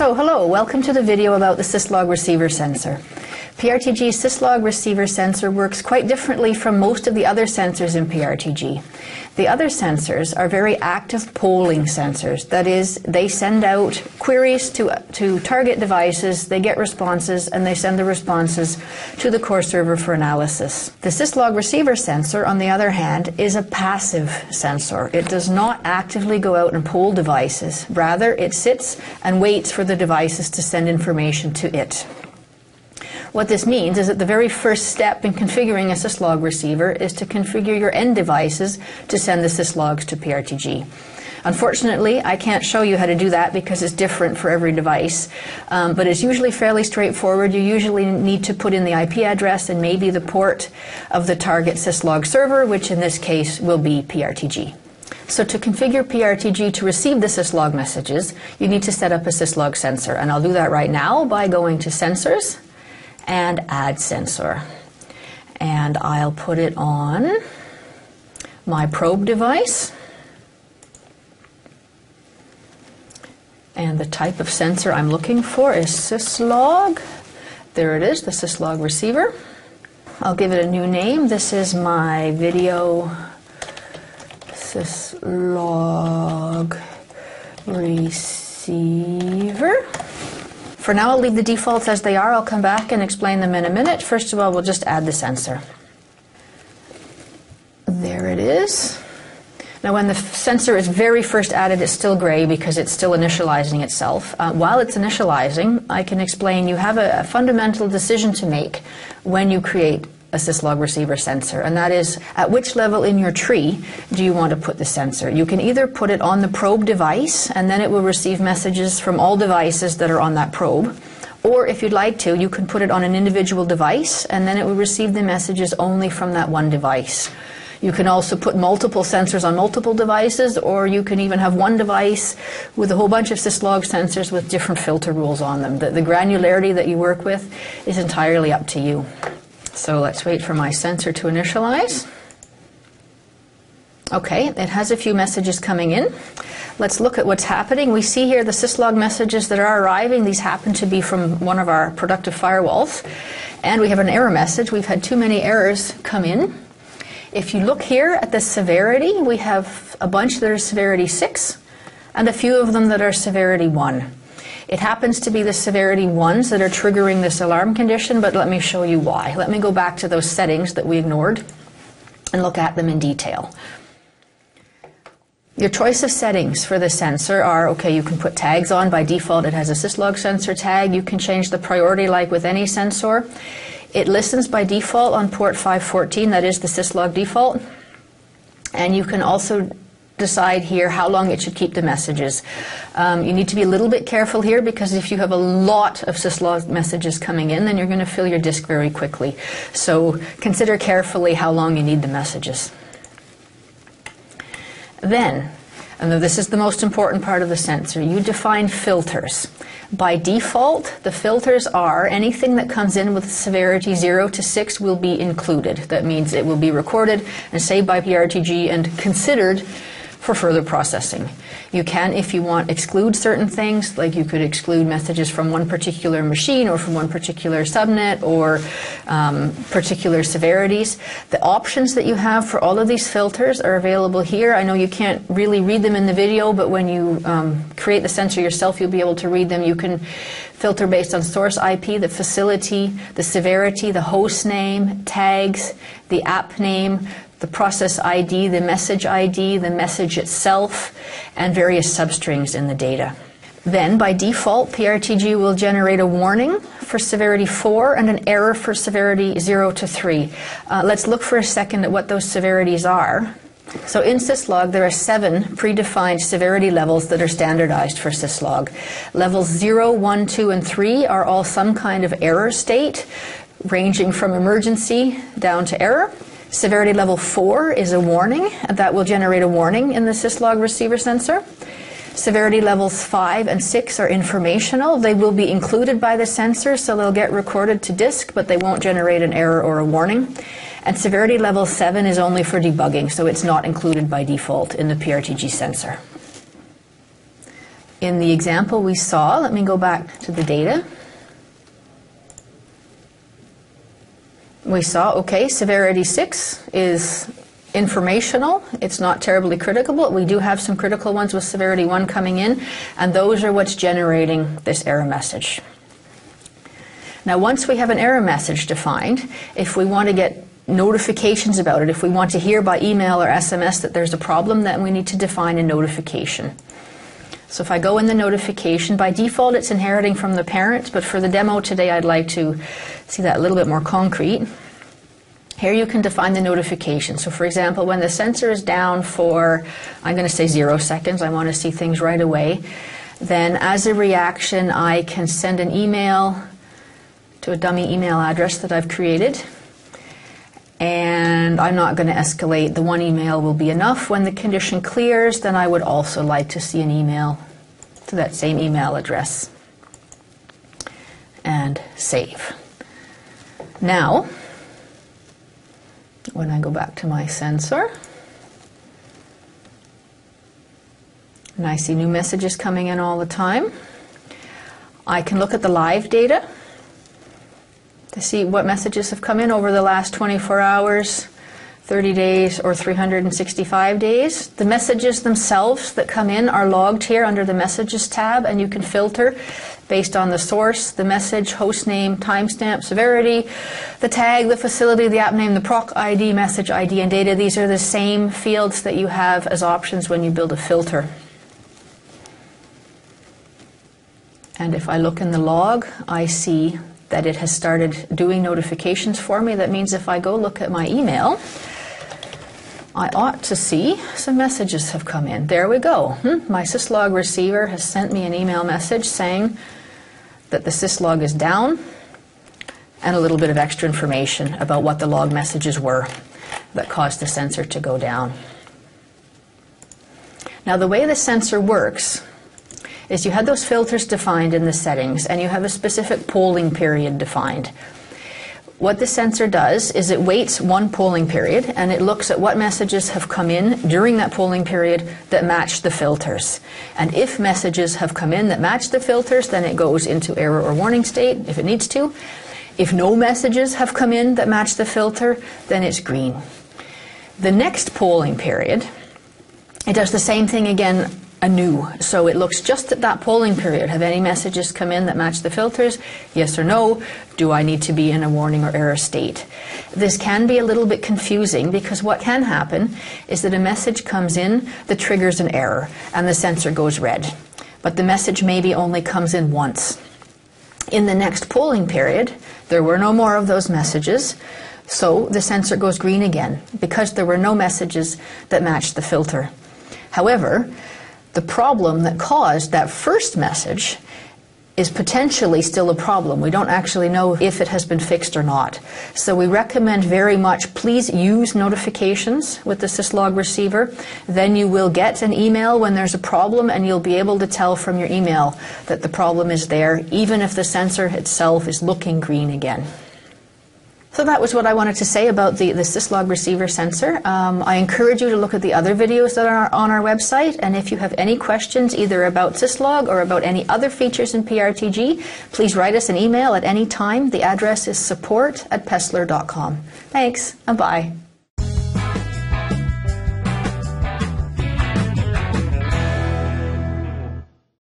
So hello, welcome to the video about the Syslog Receiver Sensor. PRTG's Syslog Receiver Sensor works quite differently from most of the other sensors in PRTG. The other sensors are very active polling sensors. That is, they send out queries to target devices, they get responses, and they send the responses to the core server for analysis. The Syslog Receiver Sensor, on the other hand, is a passive sensor. It does not actively go out and poll devices. Rather, it sits and waits for the devices to send information to it. What this means is that the very first step in configuring a syslog receiver is to configure your end devices to send the syslogs to PRTG. Unfortunately, I can't show you how to do that because it's different for every device, but it's usually fairly straightforward. You usually need to put in the IP address and maybe the port of the target syslog server, which in this case will be PRTG. So to configure PRTG to receive the syslog messages, you need to set up a syslog sensor, and I'll do that right now by going to Sensors and Add Sensor, and I'll put it on my probe device, and the type of sensor I'm looking for is syslog. There it is, the syslog receiver. I'll give it a new name. This is my video syslog receiver. For now, I'll leave the defaults as they are. I'll come back and explain them in a minute. First of all, we'll just add the sensor. There it is. Now, when the sensor is very first added, it's still gray because it's still initializing itself. While it's initializing, I can explain you have a fundamental decision to make when you create a syslog receiver sensor, and that is at which level in your tree do you want to put the sensor. You can either put it on the probe device, and then it will receive messages from all devices that are on that probe, or if you'd like to, you can put it on an individual device, and then it will receive the messages only from that one device. You can also put multiple sensors on multiple devices, or you can even have one device with a whole bunch of syslog sensors with different filter rules on them. The granularity that you work with is entirely up to you. So let's wait for my sensor to initialize. Okay, it has a few messages coming in. Let's look at what's happening. We see here the syslog messages that are arriving. These happen to be from one of our productive firewalls. And we have an error message. We've had too many errors come in. If you look here at the severity, we have a bunch that are severity 6 and a few of them that are severity 1. It happens to be the severity 1s that are triggering this alarm condition, but let me show you why. Let me go back to those settings that we ignored and look at them in detail. Your choice of settings for the sensor are, okay, you can put tags on. By default, it has a syslog sensor tag. You can change the priority like with any sensor. It listens by default on port 514, that is the syslog default. And you can also decide here how long it should keep the messages. You need to be a little bit careful here because if you have a lot of syslog messages coming in, then you're going to fill your disk very quickly. So consider carefully how long you need the messages. Then, and this is the most important part of the sensor, you define filters. By default, the filters are anything that comes in with severity 0 to 6 will be included. That means it will be recorded and saved by PRTG and considered for further processing. You can, if you want, exclude certain things, like you could exclude messages from one particular machine or from one particular subnet or particular severities. The options that you have for all of these filters are available here. I know you can't really read them in the video, but when you create the sensor yourself, you'll be able to read them. You can filter based on source IP, the facility, the severity, the host name, tags, the app name, the process ID, the message ID, the message itself, and various substrings in the data. Then, by default, PRTG will generate a warning for severity 4 and an error for severity 0 to 3. Let's look for a second at what those severities are. So in syslog, there are 7 predefined severity levels that are standardized for syslog. Levels 0, 1, 2, and 3 are all some kind of error state, ranging from emergency down to error. Severity level 4 is a warning, and that will generate a warning in the syslog receiver sensor. Severity levels 5 and 6 are informational. They will be included by the sensor, so they'll get recorded to disk, but they won't generate an error or a warning. And severity level 7 is only for debugging, so it's not included by default in the PRTG sensor. In the example we saw, let me go back to the data. We saw, okay, severity 6 is informational. It's not terribly critical, but we do have some critical ones with severity 1 coming in, and those are what's generating this error message. Now, once we have an error message defined, if we want to get notifications about it, if we want to hear by email or SMS that there's a problem, then we need to define a notification. So if I go in the notification, by default it's inheriting from the parent, but for the demo today I'd like to see that a little bit more concrete. Here you can define the notification. So for example, when the sensor is down for, I'm going to say 0 seconds, I want to see things right away, then as a reaction I can send an email to a dummy email address that I've created. And I'm not going to escalate. The one email will be enough. When the condition clears, then I would also like to see an email to that same email address. And save. Now, when I go back to my sensor, and I see new messages coming in all the time, I can look at the live data to see what messages have come in over the last 24 hours, 30 days, or 365 days. The messages themselves that come in are logged here under the Messages tab, and you can filter based on the source, the message, host name, timestamp, severity, the tag, the facility, the app name, the proc ID, message ID, and data. These are the same fields that you have as options when you build a filter. And if I look in the log, I see that it has started doing notifications for me. That means if I go look at my email, I ought to see some messages have come in. There we go. My Syslog receiver has sent me an email message saying that the Syslog is down, and a little bit of extra information about what the log messages were that caused the sensor to go down. Now, the way the sensor works is you had those filters defined in the settings, and you have a specific polling period defined. What the sensor does is it waits one polling period, and it looks at what messages have come in during that polling period that match the filters. And if messages have come in that match the filters, then it goes into error or warning state if it needs to. If no messages have come in that match the filter, then it's green. The next polling period, it does the same thing again anew. So it looks just at that polling period. Have any messages come in that match the filters? Yes or no? Do I need to be in a warning or error state? This can be a little bit confusing, because what can happen is that a message comes in that triggers an error and the sensor goes red. But the message maybe only comes in once. In the next polling period, there were no more of those messages, so the sensor goes green again because there were no messages that matched the filter. However, the problem that caused that first message is potentially still a problem. We don't actually know if it has been fixed or not. So we recommend very much, please use notifications with the Syslog receiver. Then you will get an email when there's a problem, and you'll be able to tell from your email that the problem is there, even if the sensor itself is looking green again. So that was what I wanted to say about the Syslog receiver sensor. I encourage you to look at the other videos that are on our website, and if you have any questions either about Syslog or about any other features in PRTG, please write us an email at any time. The address is support@paessler.com. Thanks, and bye.